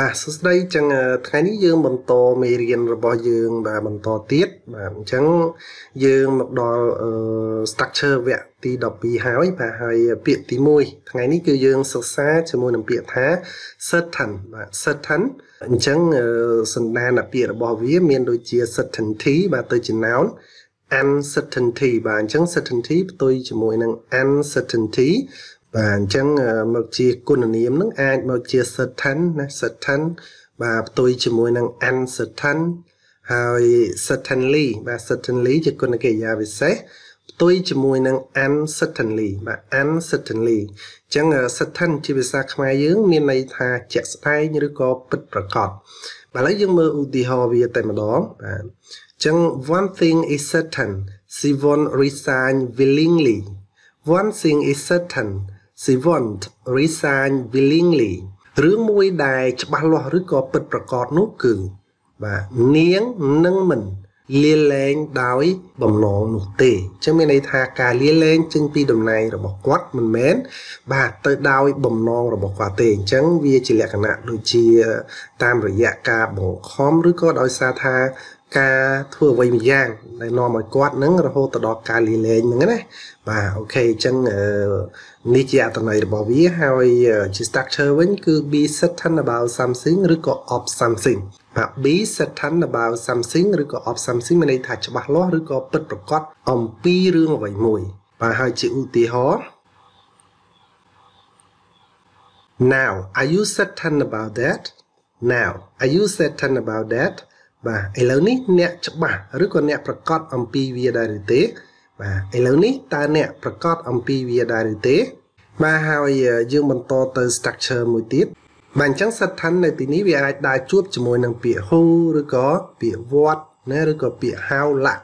បាទសស្ដីចឹងថ្ងៃនេះយើងបន្តមេរៀនរបស់យើងបាទបន្តទៀតអញ្ចឹងយើងមកដល់ uncertainty បាទអញ្ចឹង certainty ផ្ទុយជាមួយនឹង uncertainty បាទអញ្ចឹងមកជាគុណនាមនឹង អាចមកជា certain ណា certain បាទផ្ទុយជាមួយនឹង uncertain ហើយ certainly បាទ certainly ជាគុណកិរិយាវិសេស ផ្ទុយជាមួយនឹង uncertainly បាទ uncertainly អញ្ចឹង certain ជាភាសាខ្មែរយើង មានន័យថាជាក់ស្ដែងឬក៏ពិតប្រាកដ បាទឥឡូវយើងមើលឧទាហរណ៍វាតែម្ដង បាទ One thing is certain, she won't resign willingly. One thing is certain, she won't resign willingly. ឬមួយដែលច្បាស់លាស់ឬក៏ពិតប្រាកដនោះគឺបាទនាងនឹងមិនលាលែងដោយបំណងនោះទេ ការធ្វើអ្វីម្យ៉ាងដែលនាំឲ្យគាត់នឹងរហូតទៅដល់ការលាលែងហ្នឹងណាបាទអូខេអញ្ចឹងនេះជាអត្ថន័យរបស់វាហើយជា structure វិញគឺ be certain about something ឬក៏ of something បាទ be certain about something ឬក៏ of something មានន័យថាច្បាស់លាស់ឬក៏ពិតប្រាកដអំពីរឿងអ្វីមួយបាទហើយជាឧទាហរណ៍ Now are you certain about that? Now are you certain about that? បាទឥឡូវនេះអ្នកច្បាស់ឬក៏អ្នកប្រកាសអំពីវាដែរឬទេបាទឥឡូវនេះតើអ្នកប្រកាសអំពីវាដែរឬទេបាទហើយយើងបន្តទៅ structure មួយទៀតបាទអញ្ចឹង certain នៅទីនេះវាអាចដើរជួបជាមួយនឹងពាក្យ who ឬក៏ពាក្យ what ណាឬក៏ពាក្យ how ឡា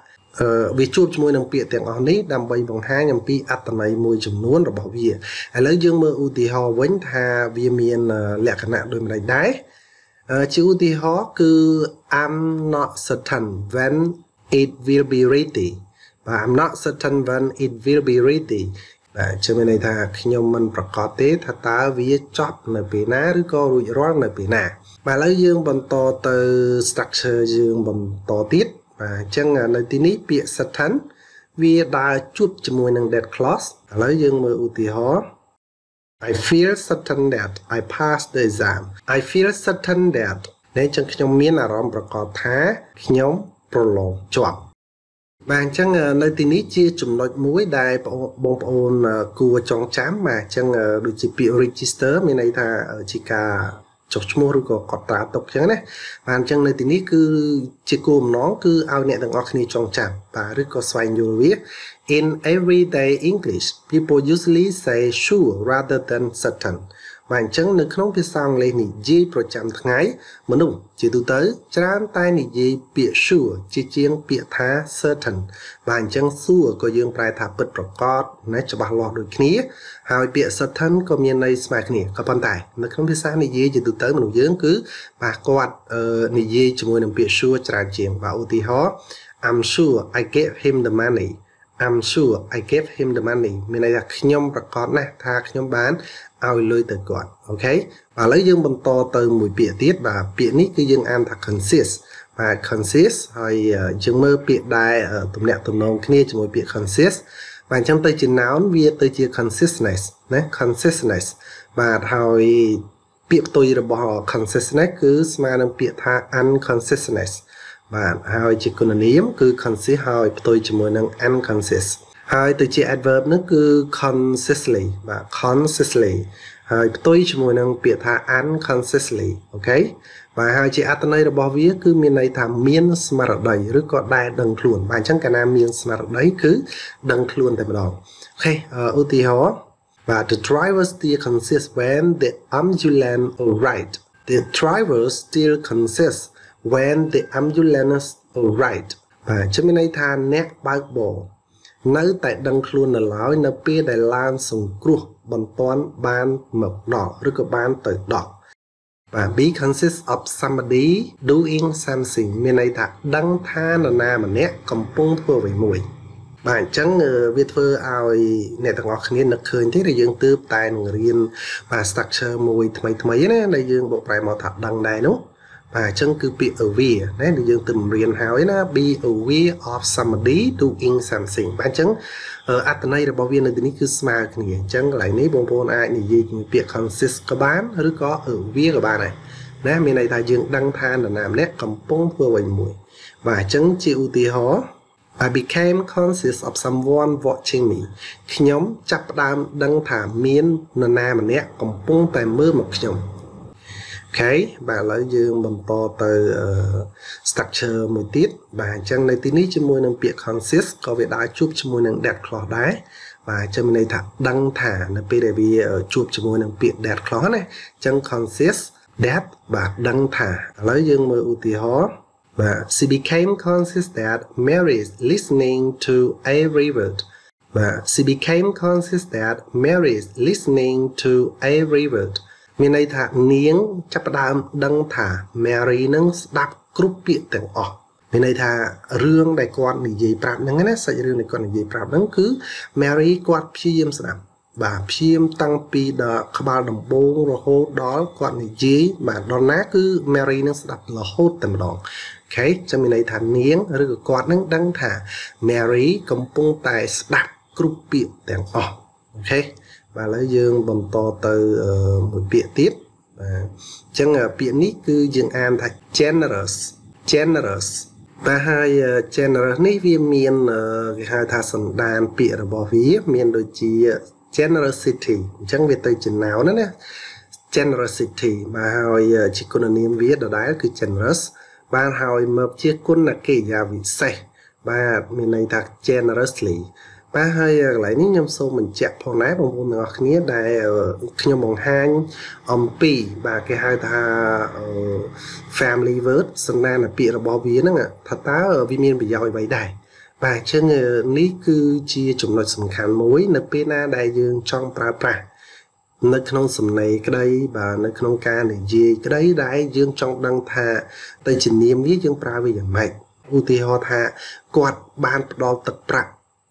វាជួបជាមួយនឹងពាក្យទាំងអស់នេះដើម្បីបង្ហាញអំពីអត្ថន័យមួយចំនួនរបស់វាឥឡូវយើងមើលឧទាហរណ៍វិញថាវាមានលក្ខណៈដូចម្តេចដែរ ជាឧទាហរណ៍គឺ I'm not certain when it will be ready. I'm not certain when it will be ready. បាទជឿនន័យថាខ្ញុំមិនប្រកាសទេថាតើវាចប់នៅពេលណាឬក៏រួចរាល់នៅពេលណាបាទឥឡូវយើងបន្តទៅ structure យើងបន្តទៀតបាទអញ្ចឹងនៅទីនេះពាក្យ certain វាដើរជួបជាមួយនឹង that clause ឥឡូវយើងមើលឧទាហរណ៍ I feel certain that I passed the exam. I feel certain that នេះអញ្ចឹងខ្ញុំមានអារម្មណ៍ប្រកបថាខ្ញុំប្រឡងជាប់ បាទអញ្ចឹងនៅទីនេះជាចំណុចមួយដែលបងប្អូនគួរចងចាំបាទអញ្ចឹងដូចជាពាក្យ register មានន័យថាជាការចុះឈ្មោះឬក៏កត់ត្រាទុកអញ្ចឹងណាបាទអញ្ចឹងនៅទីនេះគឺជាគោលបំណងគឺឲ្យអ្នកទាំងអស់គ្នាចងចាំបាទឬក៏ស្វែងយល់វា In everyday English, people usually say sure rather than certain. បាទអញ្ចឹងនៅក្នុងភាសាអង់គ្លេសនិយាយប្រចាំថ្ងៃមនុស្សជាទូទៅច្រើនតែនិយាយពាក្យ sure ជាជាងពាក្យថា certain. បាទអញ្ចឹង sure ក៏យើងប្រែថាពិតប្រាកដណាច្បាស់លាស់ដូចគ្នាហើយពាក្យ certain ក៏មានន័យស្មើគ្នាក៏ប៉ុន្តែនៅក្នុងភាសានិយាយជាទូទៅមនុស្សយើងគឺបាទគាត់និយាយជាមួយនឹងពាក្យ sure ច្រើនជាងបាទឧទាហរណ៍ I'm sure I gave him the money. I'm sure I gave him the money មានន័យថាខ្ញុំប្រកាសណាស់ថាខ្ញុំបានឲ្យលុយទៅគាត់ Okay ឥឡូវយើងបន្តទៅមួយពាក្យទៀតបាទពាក្យនេះគឺយើងអានថា consist បាទ consist ហើយយើងមើលពាក្យដែលទំនាក់ទំនងគ្នាជាមួយពាក្យ consist បាទអញ្ចឹងទៅជា noun វាទៅជា consistness ណា consistness បាទហើយពាក្យផ្ទុយរបស់ consistness គឺស្មើនឹងពាក្យថា unconsistness បាទហើយជាគុណនាមគឺ consist ហើយផ្ទុយជាមួយនឹង unconsist ហើយទៅជា adverb នោះគឺ consistently បាទ consistently ហើយផ្ទុយជាមួយនឹងពាក្យថា unconsistently អូខេ បាទហើយជាអត្ថន័យរបស់វាគឺមានន័យថាមានស្មារតីឬក៏ដែលដឹងខ្លួន បាទអញ្ចឹងកាលណាមានស្មារតីគឺដឹងខ្លួនតែម្ដង អូខេ ឧទាហរណ៍ បាទ The driver still consists when the ambulance arrived. The driver still consists When the ambulance arrived បាទជឿនន័យថាអ្នកបើកបរនៅតែដឹងខ្លួននៅឡើយនៅពេលដែលឡានសង្គ្រោះបន្ទាន់បានមកដល់ឬក៏បានទៅដល់ បាទ be consists of somebody doing something មានន័យថាដឹងថានរណាម្នាក់កំពុងធ្វើអ្វីមួយ បាទ ឧទាហរណ៍ The By Chung with her, our networking the young tube, time green, by structure, with my and the young primal tap down dino. By Chung could be aware, then the young tube green, however, be aware of somebody doing something. By Chung, at the night about the Nikus smile, Chung like neighbor bone eye, and you can consist Kaban, Ruka, aware about it. Nam in a young dung tan and I'm let compone for one more. By Chung, Chi Ho. I became conscious of someone watching me. Knyom chap dam dang tha mien nana mane kompung tai meur mok knyom. Okay, ba loi yeung bompo to structure moi tiet ba chang nai ti ni chmuoi nang pia conscious ko ve dai chup chmuoi nang that cloth dai. Ba chang nai tha dang tha na pe dai vi chup chmuoi nang pia that cloth na chang conscious that ba dang tha. Loi yeung moi utihor. But she became conscious that Mary is listening to every word. But she became conscious that Mary is listening to every word. Mình đây thà nieng chấp đam đăng thà Mary nâng đáp cướp biệt từng ọ. Mình đây thà riêng đại quan này dễ prab nâng nè, sai riêng đại quan này dễ prab nâng cứ Mary quan phim sẵn. Bà phim tăng pi đờ khbar đồng bông rồi hốt đó quan này dễ mà đòn nát cứ Mary nâng đáp là hốt tầm đòn. Okay, cho mình này thả niếng, rồi quạt nâng đăng thả Mary công pung tài đặt group biệt đèn ọ. Ok, và lấy dương bầm to từ một bịa tiếp. Chẳng là bịa nít cư dương an thạch generous, generous. Và hai generous này vì miền hai thả sẵn đàn bịa rồi bỏ phí miền đôi chí generosity. Chẳng về tới chừng nào nữa nè. Generosity mà hai chỉ có niềm viết ở đáy cứ generous. Và hỏi một chiếc quân là kể ra vị xe. Và mình này thật generously. Và hơi lấy những nhóm số mình chạm phong nát bằng vùng ngọt nghĩa đại nhóm bằng hành ông P. Và cái hai thà family word sẵn ra là bị là bó biến đó. Thật ta ở vi miên bị dòi bấy đại. Và chân ní cư chia chủng loại sẵn khán mối nợ bê na đại dương trong pra pra. Nơi không sầm này cái đây và nơi không ca này gì cái đấy đại dương trong đăng thà tay chỉnh niêm với dương pra về giảm mạnh uti ho thà quạt ban đo tật pra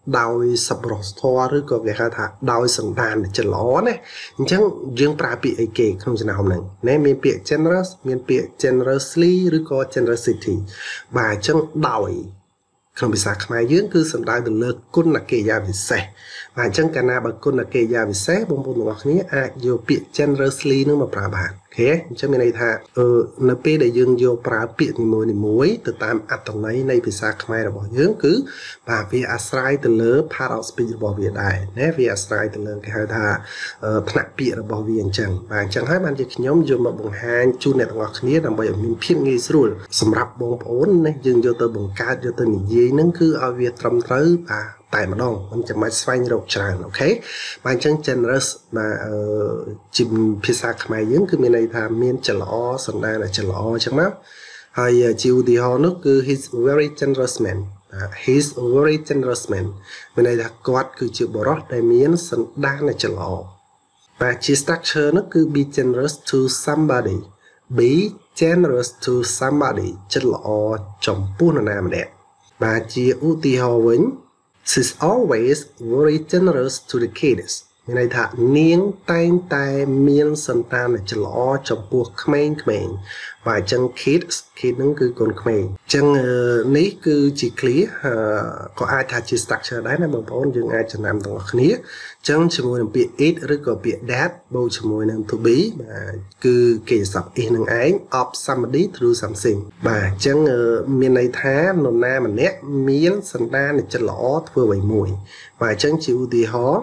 đào sập rò thoa rồi có cái ha thà đào sầm đàn để chỉnh ló này chẳng dương pra bị ai kể không chừng nào này nên miền bịa generous miền bịa generously rồi có generosity và chẳng đào không bị sạc máy dưỡng cứ sầm đai từ lợt côn là kề da bị sẻ và chân cà na bằng côn là kề da bị sẻ bông bông ngọc nhé à vô bịa generously nữa mà pra bạn thế cho mình này thà np để dương vô pra bịa thì muối từ tam ắt tầng này này bị sạc máy là bỏ dưỡng cứ và vì asrai từ lợt part of speech bỏ việc đại nè vì asrai từ lợt cái hai thà thằng bịa là bỏ việc chẳng và chẳng hai bạn chỉ nhóm vô mà bằng hàng chu này ngọc nhé làm bây giờ mình phim nghe rồi sầm rập bông bốn này dương vô từ bằng cá vô từ mình dễ nâng cứ ở việc trầm tới và tại mà đông mình chẳng máy xoay như độc tràn. Ok, bạn chẳng generous mà chìm phía xa khả dưỡng cứ mình này thà miên chả lõ sẵn đa là chả lõ chẳng máu hay chịu thì họ nước cứ he's very generous man. He's very generous man mình này thà quát cứ chịu bỏ rót đầy miên sẵn đa là chả lõ và chỉ structure nó cứ be generous to somebody be generous to somebody chả lõ chồng bút là nào mà đẹp. Bà chia ưu tì hò vấn. She's always very generous to the kids. Mình này thả niên tanh tay miên sân tan là chả lõ chọc buộc khmeng khmeng. Và chân kids, kids nâng cư còn khmeng. Chân ní cư chỉ lý có ai thả chỉ structure đấy là bằng bốn nhưng ai chẳng làm tổng khní. Chân chỉ mùi nằm bị ít rồi có bị dad bầu chỉ mùi nằm thu bí. Mà cư kì sọc y nâng ấy of somebody through something. Và chân mình này thả nồm na mà nét miên sân tan là chả lõ vừa bảy mùi. Và chân chịu thì hó.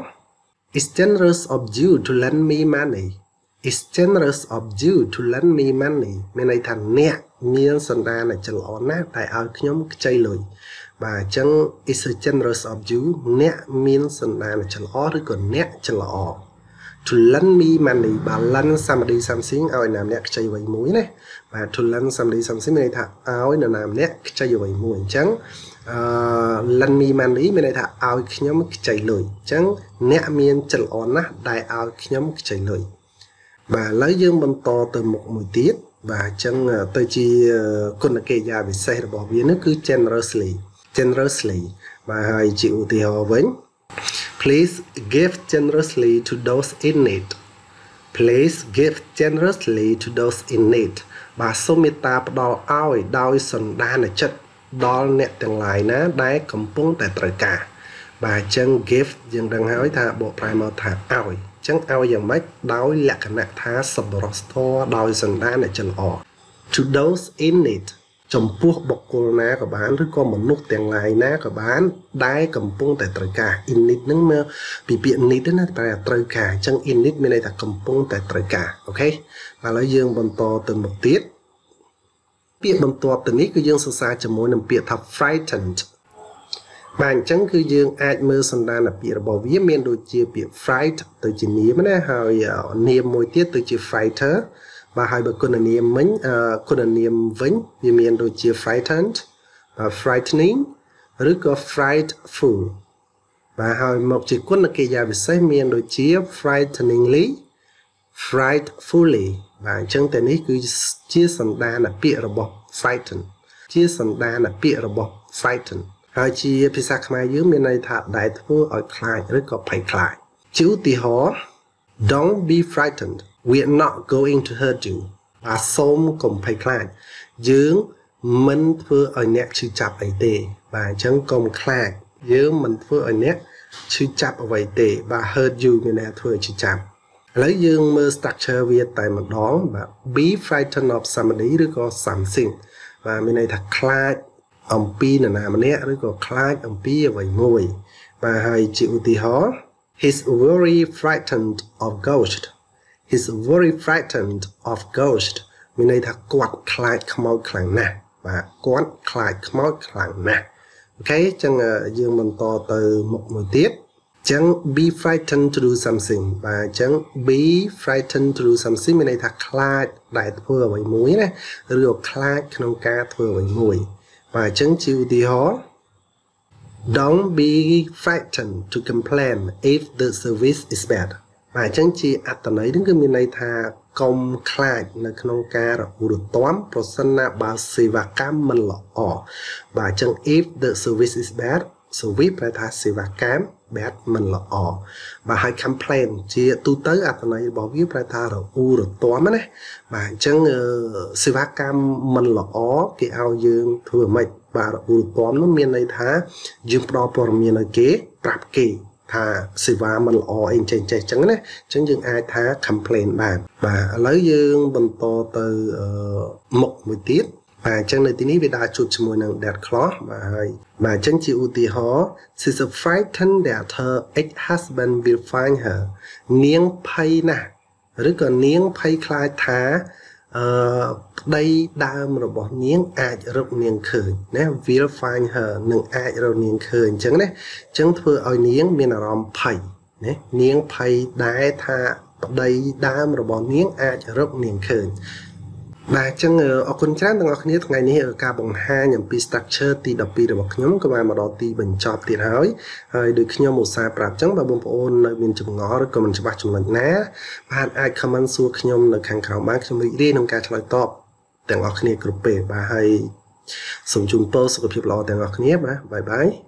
It's generous of you to lend me money. It's generous of you to lend me money. Mình này thằng nè, miên sẵn ra là chẳng lõ nát tại áo nhóm chay lời. Và chẳng it's generous of you, nè miên sẵn ra là chẳng lõ rồi còn nè chẳng lõ. To lend me money, bà lend somebody something, áo nàm nè chay vầy mũi này. Và to lend somebody something, mình này thằng áo nàm nè chay vầy mũi chẳng. Lần mi man lý mình này thả ao nhóm chảy lưỡi chẳng nẹ miên chẩn ổn á đại ao nhóm chảy lưỡi và lấy dương bầm to từ một mùi tiết và chẳng tôi chỉ con là kê gia về xe là bỏ biến nó cứ generously generously. Và hãy chịu thì họ với. Please give generously to those in need. Please give generously to those in need. Bà số mê ta bắt đầu ai đau sẵn đa nè chất. Đó nẹ tiền lại ná đáy cầm bông tại trời cả. Bà chân give dừng đăng hỏi thà bộ primal thà ai. Chân ai dàng mách đau lạc nạ thà sập bó rô đau sẵn đa nè chân ổ. To those in need. Chồng buộc bọc cô ná của bán rứt có một nút tiền lại ná của bán đáy cầm bông tại trời cả. In need nâng mơ. Bị biện need nâng tại trời cả. Chân in need mê này thà cầm bông tại trời cả. Ok. Và lấy dương bằng to từ một tiết. Biện bằng to từ nít cứ dương sơ xa cho mối nằm biện thà frightened. Bạn chẳng cứ dương ai mơ sẵn đàn là biện bảo viết miền đôi chia biện fright từ chỉ niếm này. Hồi niềm mối tiết từ chỉ frighter. Và hai bậc cunanium vĩnh vì miền đôi chia frightened, frightening, rất có frightful. Và hai một chữ quân là kỳ gia về sách miền đôi chia frighteningly, frightfully. Và chân tên ấy cứ chia sẵn đa là bịa rồi bọc frightened. Chia sẵn đa là bịa rồi bọc frightened. Hai chia phía xa khám ai dưới miền này thạp đại thua ở khai rất có phải khai. Chữ tí hóa, don't be frightened. We are not going to hurt you. Bà xôm cùng phải khai. Dưỡng mình thưa ở nhạc chữ chạp ấy tê. Bà chẳng cùng khai. Dưỡng mình thưa ở nhạc chữ chạp ấy tê. Bà hurt you miền này thưa chữ chạp. Lấy dương mơ structure Việt tại một đó. Bà be frightened of somebody rất có something. Và miền này thật khai. Ông pi là nàm nét rất có khai. Ông pi ở vậy ngồi. Và hai chịu tí hóa. He's very frightened of ghost. He's very frightened of ghost. Mình này thật quạt khai khmói khẳng nè. Và quạt khai khmói khẳng nè. Ok, chẳng dương mình to từ một mùi tiết. Chẳng be frightened to do something. Và chẳng be frightened to do something. Mình này thật khai đại thua với mũi nè. Rồi khai khăn ca thua với mũi. Và chẳng chịu tí hó. Don't be frightened to complain if the service is bad. Và chẳng chỉ át tần ấy đến cái miền này thà công khai là không ca rồi ủ được tóm pro sân là bà xì và cám mình là ỏ. Và chẳng if the service is bad, service phải thà xì và cám, bad mình là ỏ. Và hãy complain chỉ tu tới át tần ấy bảo viết phải thà rồi ủ được tóm á. Và chẳng xì và cám mình là ỏ cái ao dương thừa mệt. Và ủ được tóm nó miền này thà dương pro pro miền này kế trạp kỳ. Thà sự và mình ổ anh chênh chênh chênh này. Chẳng dừng ai thá complain bàn. Và lấy dương bằng to từ một mùi tiết. Và chẳng này tí ní vì đã chụp cho mùi nâng đẹp khó. Và chẳng chịu ưu tí hóa. She's frightened that her ex-husband will find her. Niếng pay nà. Rất còn niếng pay khai thá. Đây đam rồi bỏ niếng ai rộng niềng khởi. Will find her nâng ai rộng niềng khởi. Chẳng này chẳng thưa ôi niếng miền rộng phẩy. Niếng phẩy đáy thạ. Đây đam rồi bỏ niếng ai rộng niềng khởi. Và chẳng ở con trát tầng ngọc nhất ngày này ở ca bóng 2 nhằm pi structure ti đọc pi được bọc nhóm cơ mà đó ti bình chọp tiền hỏi. Rồi được khi nhau một xa prạp chẳng và bông phổ ôn nơi miền chụp ngó rồi comment cho bác chụp lệnh ná. Và hẳn ai comment xua khi nhau nơi kháng khảo mắc trong lý riêng nông ca trả lời top. Tầng ngọc này cực bể và hãy sống chung post của phiệp lọ tầng ngọc nhất á. Bye bye.